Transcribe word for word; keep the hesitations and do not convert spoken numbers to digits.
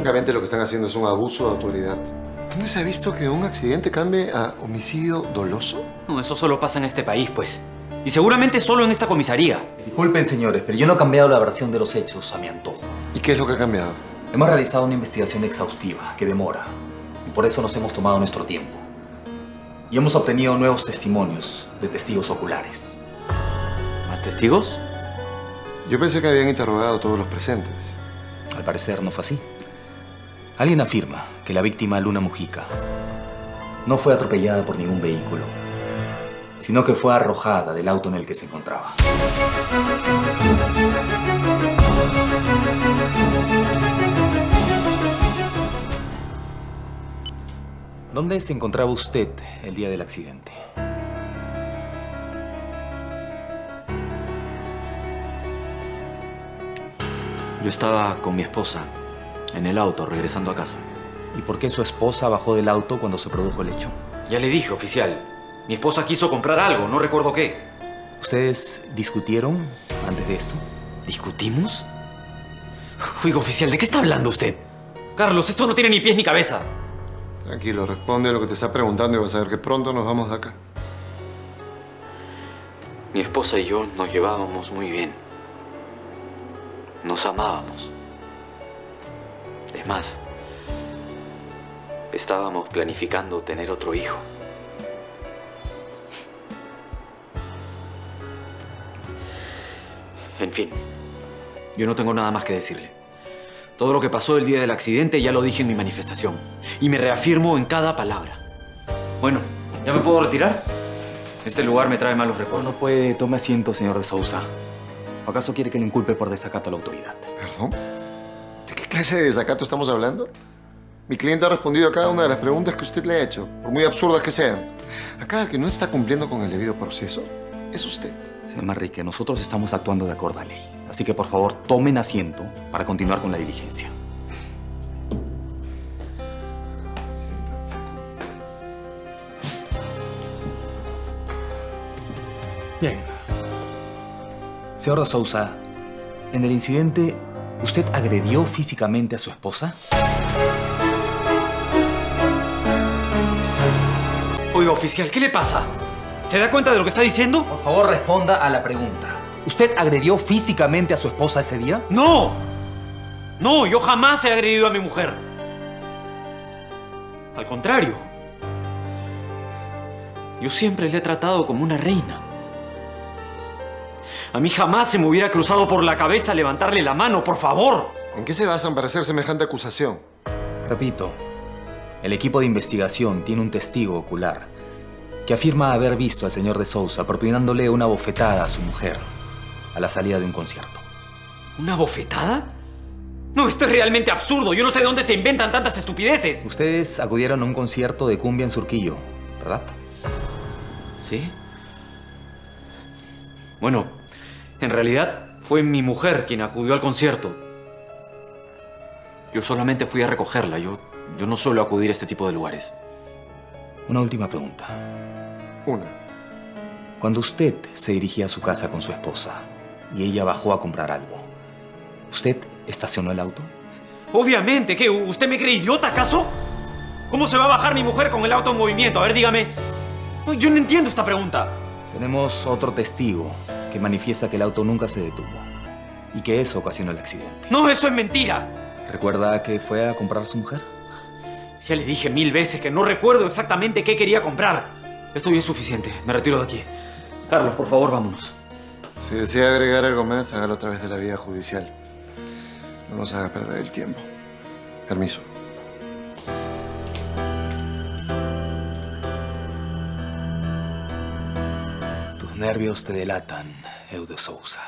Francamente, lo que están haciendo es un abuso de autoridad. ¿Dónde se ha visto que un accidente cambie a homicidio doloso? No, eso solo pasa en este país, pues. Y seguramente solo en esta comisaría. Disculpen, señores, pero yo no he cambiado la versión de los hechos a mi antojo. ¿Y qué es lo que ha cambiado? Hemos realizado una investigación exhaustiva que demora. Y por eso nos hemos tomado nuestro tiempo. Y hemos obtenido nuevos testimonios de testigos oculares. ¿Más testigos? Yo pensé que habían interrogado a todos los presentes. Al parecer no fue así. Alguien afirma que la víctima, Luna Mujica, no fue atropellada por ningún vehículo, sino que fue arrojada del auto en el que se encontraba. ¿Dónde se encontraba usted el día del accidente? Yo estaba con mi esposa, en el auto, regresando a casa. ¿Y por qué su esposa bajó del auto cuando se produjo el hecho? Ya le dije, oficial. Mi esposa quiso comprar algo, no recuerdo qué. ¿Ustedes discutieron antes de esto? ¿Discutimos? Oiga, oficial, ¿de qué está hablando usted? Carlos, esto no tiene ni pies ni cabeza. Tranquilo, responde lo que te está preguntando y vas a ver que pronto nos vamos de acá. Mi esposa y yo nos llevábamos muy bien. Nos amábamos. Es más, estábamos planificando tener otro hijo. En fin, yo no tengo nada más que decirle. Todo lo que pasó el día del accidente ya lo dije en mi manifestación. Y me reafirmo en cada palabra. Bueno, ¿ya me puedo retirar? Este lugar me trae malos recuerdos. No puede. Tome asiento, señor de Sousa. ¿O acaso quiere que le inculpe por desacato a la autoridad? ¿Perdón? ¿De qué clase de desacato estamos hablando? Mi cliente ha respondido a cada una de las preguntas que usted le ha hecho, por muy absurdas que sean. Acá el que no está cumpliendo con el debido proceso es usted. Señor Marrique, nosotros estamos actuando de acuerdo a ley. Así que, por favor, tomen asiento para continuar con la diligencia. Bien. Señor de Sousa, en el incidente, ¿usted agredió físicamente a su esposa? Oiga, oficial, ¿qué le pasa? ¿Se da cuenta de lo que está diciendo? Por favor, responda a la pregunta. ¿Usted agredió físicamente a su esposa ese día? ¡No! No, yo jamás he agredido a mi mujer. Al contrario. Yo siempre le he tratado como una reina. A mí jamás se me hubiera cruzado por la cabeza levantarle la mano, por favor. ¿En qué se basan para hacer semejante acusación? Repito, el equipo de investigación tiene un testigo ocular que afirma haber visto al señor de Sousa propinándole una bofetada a su mujer a la salida de un concierto. ¿Una bofetada? No, esto es realmente absurdo. Yo no sé de dónde se inventan tantas estupideces. Ustedes acudieron a un concierto de cumbia en Surquillo, ¿verdad? Sí. Bueno, en realidad fue mi mujer quien acudió al concierto. Yo solamente fui a recogerla. Yo, yo no suelo acudir a este tipo de lugares. Una última pregunta. Una. Cuando usted se dirigía a su casa con su esposa y ella bajó a comprar algo, ¿usted estacionó el auto? Obviamente. ¿Qué? ¿Usted me cree idiota, acaso? ¿Cómo se va a bajar mi mujer con el auto en movimiento? A ver, dígame. No, yo no entiendo esta pregunta. Tenemos otro testigo que manifiesta que el auto nunca se detuvo y que eso ocasionó el accidente. ¡No, eso es mentira! ¿Recuerda que fue a comprar a su mujer? Ya le dije mil veces que no recuerdo exactamente qué quería comprar. Esto ya es suficiente. Me retiro de aquí. Carlos, por favor, vámonos. Si desea agregar algo más, hágalo a través de la vía judicial. No nos haga perder el tiempo. Permiso. Tus nervios te delatan, de Sousa.